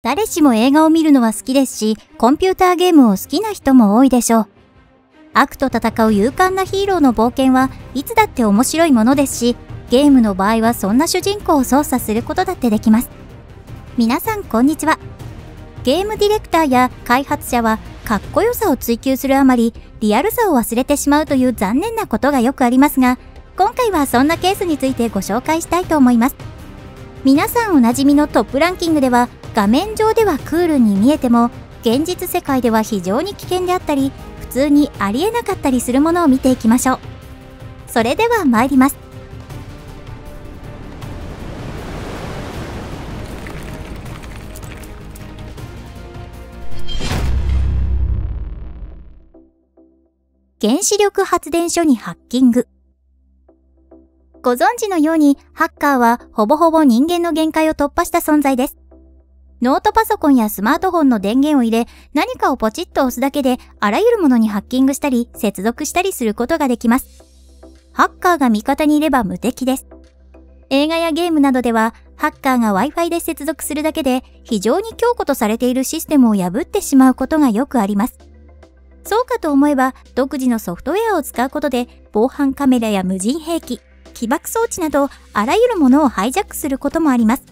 誰しも映画を見るのは好きですし、コンピューターゲームを好きな人も多いでしょう。悪と戦う勇敢なヒーローの冒険はいつだって面白いものですし、ゲームの場合はそんな主人公を操作することだってできます。皆さんこんにちは。ゲームディレクターや開発者はかっこよさを追求するあまりリアルさを忘れてしまうという残念なことがよくありますが、今回はそんなケースについてご紹介したいと思います。皆さんおなじみのトップランキングでは、画面上ではクールに見えても現実世界では非常に危険であったり、普通にありえなかったりするものを見ていきましょう。それでは参ります。原子力発電所にハッキング。ご存知のように、ハッカーはほぼほぼ人間の限界を突破した存在です。ノートパソコンやスマートフォンの電源を入れ、何かをポチッと押すだけで、あらゆるものにハッキングしたり、接続したりすることができます。ハッカーが味方にいれば無敵です。映画やゲームなどでは、ハッカーが Wi-Fi で接続するだけで、非常に強固とされているシステムを破ってしまうことがよくあります。そうかと思えば、独自のソフトウェアを使うことで、防犯カメラや無人兵器、起爆装置など、あらゆるものをハイジャックすることもあります。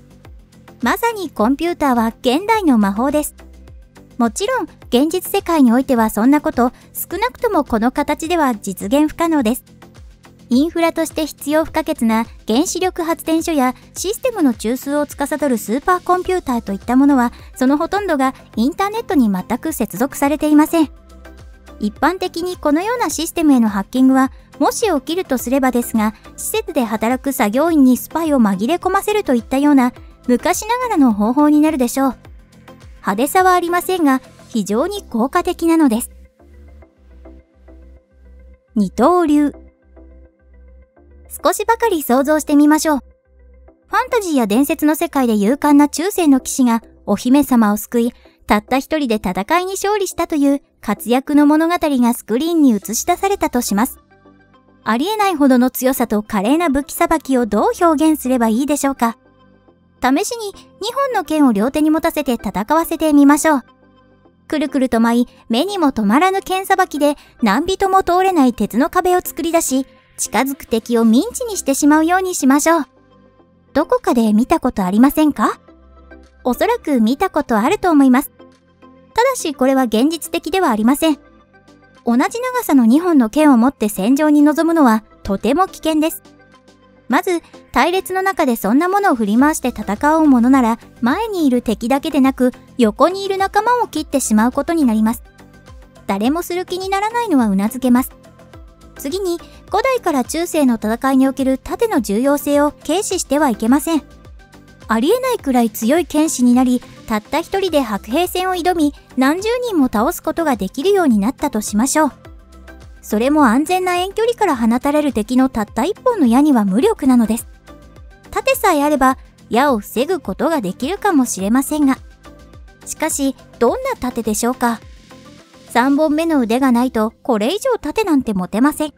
まさにコンピューターは現代の魔法です。もちろん、現実世界においてはそんなこと、少なくともこの形では実現不可能です。インフラとして必要不可欠な原子力発電所やシステムの中枢を司るスーパーコンピューターといったものは、そのほとんどがインターネットに全く接続されていません。一般的にこのようなシステムへのハッキングは、もし起きるとすればですが、施設で働く作業員にスパイを紛れ込ませるといったような昔ながらの方法になるでしょう。派手さはありませんが、非常に効果的なのです。二刀流。少しばかり想像してみましょう。ファンタジーや伝説の世界で勇敢な中世の騎士がお姫様を救い、たった一人で戦いに勝利したという活躍の物語がスクリーンに映し出されたとします。ありえないほどの強さと華麗な武器さばきをどう表現すればいいでしょうか。試しに2本の剣を両手に持たせて戦わせてみましょう。くるくると舞い、目にも止まらぬ剣さばきで何人も通れない鉄の壁を作り出し、近づく敵をミンチにしてしまうようにしましょう。どこかで見たことありませんか？おそらく見たことあると思います。ただしこれは現実的ではありません。同じ長さの2本の剣を持って戦場に臨むのはとても危険です。まず、隊列の中でそんなものを振り回して戦おうものなら、前にいる敵だけでなく、横にいる仲間を切ってしまうことになります。誰もする気にならないのは頷けます。次に、古代から中世の戦いにおける盾の重要性を軽視してはいけません。ありえないくらい強い剣士になり、たった一人で白兵戦を挑み、何十人も倒すことができるようになったとしましょう。それも安全な遠距離から放たれる敵のたった一本の矢には無力なのです。盾さえあれば、矢を防ぐことができるかもしれませんが。しかし、どんな盾でしょうか。3本目の腕がないと、これ以上盾なんて持てません。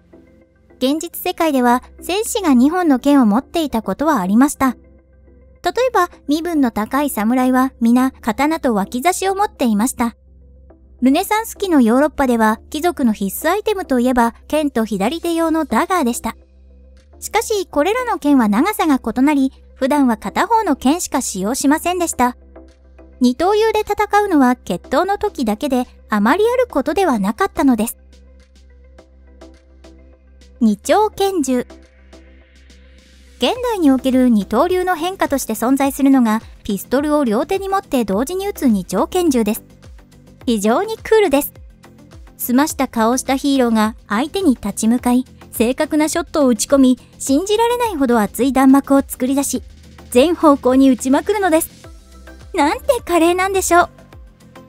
現実世界では、戦士が2本の剣を持っていたことはありました。例えば、身分の高い侍は皆刀と脇差しを持っていました。ルネサンス期のヨーロッパでは貴族の必須アイテムといえば剣と左手用のダガーでした。しかし、これらの剣は長さが異なり、普段は片方の剣しか使用しませんでした。二刀流で戦うのは決闘の時だけで、あまりあることではなかったのです。二丁拳銃。現代における二刀流の変化として存在するのが、ピストルを両手に持って同時に撃つ二丁拳銃です。非常にクールです。澄ました顔をしたヒーローが相手に立ち向かい、正確なショットを打ち込み、信じられないほど厚い弾幕を作り出し、全方向に打ちまくるのです。なんて華麗なんでしょう。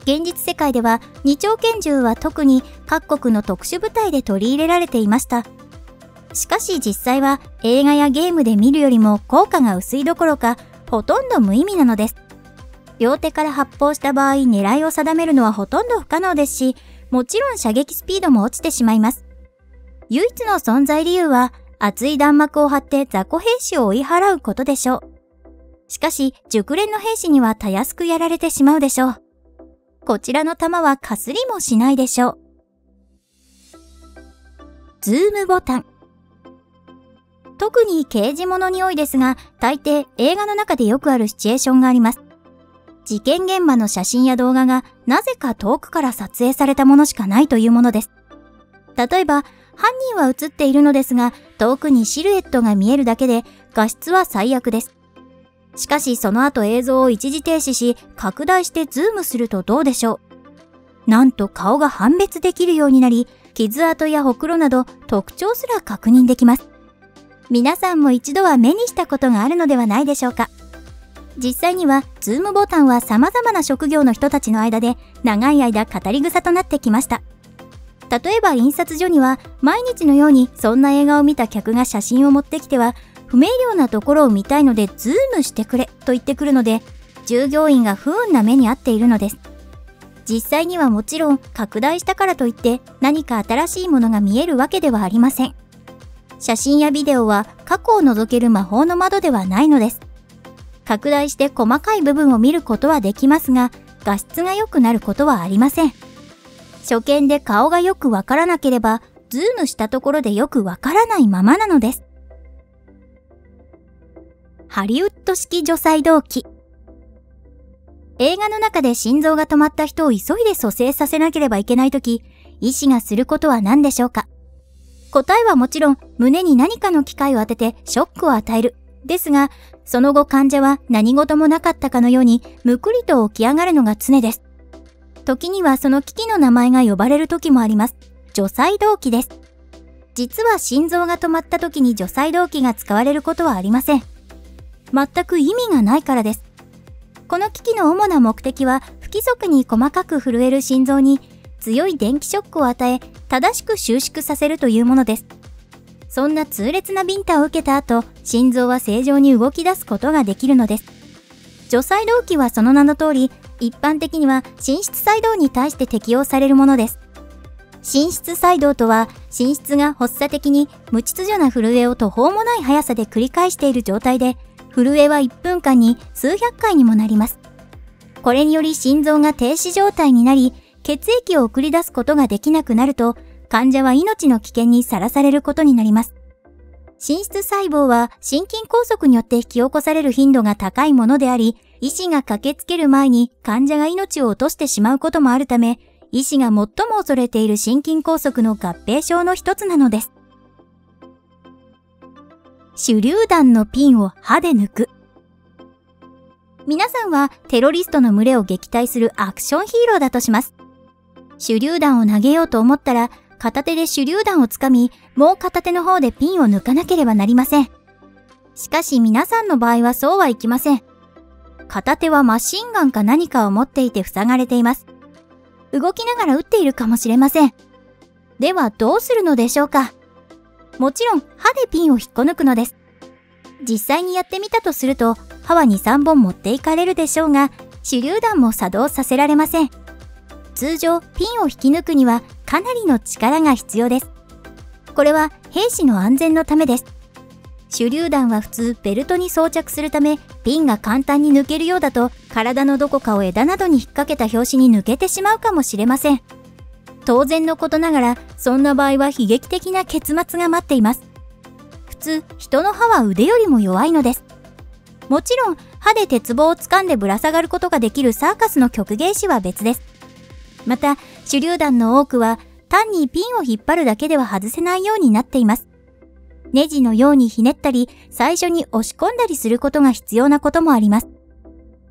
現実世界では二丁拳銃は特に各国の特殊部隊で取り入れられていました。しかし実際は映画やゲームで見るよりも効果が薄いどころか、ほとんど無意味なのです。両手から発砲した場合、狙いを定めるのはほとんど不可能ですし、もちろん射撃スピードも落ちてしまいます。唯一の存在理由は、厚い弾幕を張って雑魚兵士を追い払うことでしょう。しかし、熟練の兵士にはたやすくやられてしまうでしょう。こちらの弾はかすりもしないでしょう。ズームボタン。特に刑事物に多いですが、大抵映画の中でよくあるシチュエーションがあります。事件現場の写真や動画がなぜか遠くから撮影されたものしかないというものです。例えば、犯人は写っているのですが、遠くにシルエットが見えるだけで画質は最悪です。しかしその後映像を一時停止し、拡大してズームするとどうでしょう。なんと顔が判別できるようになり、傷跡やほくろなど特徴すら確認できます。皆さんも一度は目にしたことがあるのではないでしょうか。実際にはズームボタンは様々な職業の人たちの間で長い間語り草となってきました。例えば印刷所には毎日のようにそんな映画を見た客が写真を持ってきては、不明瞭なところを見たいのでズームしてくれと言ってくるので、従業員が不運な目に遭っているのです。実際にはもちろん拡大したからといって何か新しいものが見えるわけではありません。写真やビデオは過去を覗ける魔法の窓ではないのです。拡大して細かい部分を見ることはできますが、画質が良くなることはありません。初見で顔がよくわからなければ、ズームしたところでよくわからないままなのです。ハリウッド式除細動器。映画の中で心臓が止まった人を急いで蘇生させなければいけないとき、医師がすることは何でしょうか。答えはもちろん、胸に何かの機械を当ててショックを与える。ですが、その後患者は何事もなかったかのように、むくりと起き上がるのが常です。時にはその機器の名前が呼ばれる時もあります。除細動器です。実は心臓が止まった時に除細動器が使われることはありません。全く意味がないからです。この機器の主な目的は、不規則に細かく震える心臓に強い電気ショックを与え、正しく収縮させるというものです。そんな痛烈なビンタを受けた後、心臓は正常に動き出すことができるのです。除細動器はその名の通り、一般的には心室細動に対して適用されるものです。心室細動とは、心室が発作的に無秩序な震えを途方もない速さで繰り返している状態で、震えは1分間に数百回にもなります。これにより心臓が停止状態になり、血液を送り出すことができなくなると、患者は命の危険にさらされることになります。心室細胞は心筋梗塞によって引き起こされる頻度が高いものであり、医師が駆けつける前に患者が命を落としてしまうこともあるため、医師が最も恐れている心筋梗塞の合併症の一つなのです。手榴弾のピンを歯で抜く。皆さんはテロリストの群れを撃退するアクションヒーローだとします。手榴弾を投げようと思ったら、片手で手榴弾をつかみ、もう片手の方でピンを抜かなければなりません。しかし皆さんの場合はそうはいきません。片手はマシンガンか何かを持っていて塞がれています。動きながら撃っているかもしれません。ではどうするのでしょうか。もちろん歯でピンを引っこ抜くのです。実際にやってみたとすると、歯は2、3本持っていかれるでしょうが、手榴弾も作動させられません。通常、ピンを引き抜くにはかなりの力が必要です。これは兵士の安全のためです。手榴弾は普通ベルトに装着するため、ピンが簡単に抜けるようだと体のどこかを枝などに引っ掛けた拍子に抜けてしまうかもしれません。当然のことながら、そんな場合は悲劇的な結末が待っています。普通、人の歯は腕よりも弱いのです。もちろん、歯で鉄棒を掴んでぶら下がることができるサーカスの曲芸師は別です。また、手榴弾の多くは単にピンを引っ張るだけでは外せないようになっています。ネジのようにひねったり、最初に押し込んだりすることが必要なこともあります。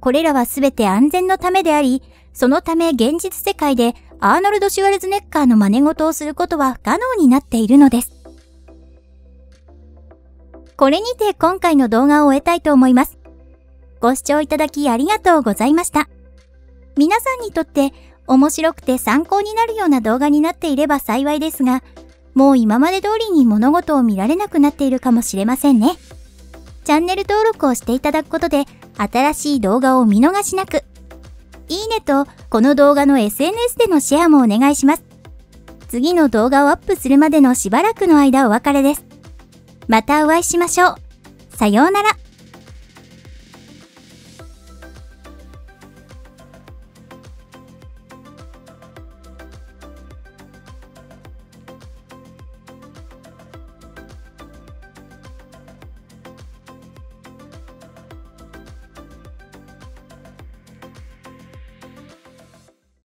これらはすべて安全のためであり、そのため現実世界でアーノルド・シュワルツネッガーの真似事をすることは不可能になっているのです。これにて今回の動画を終えたいと思います。ご視聴いただきありがとうございました。皆さんにとって面白くて参考になるような動画になっていれば幸いですが、もう今まで通りに物事を見られなくなっているかもしれませんね。チャンネル登録をしていただくことで新しい動画を見逃しなく、いいねとこの動画の SNS でのシェアもお願いします。次の動画をアップするまでのしばらくの間お別れです。またお会いしましょう。さようなら。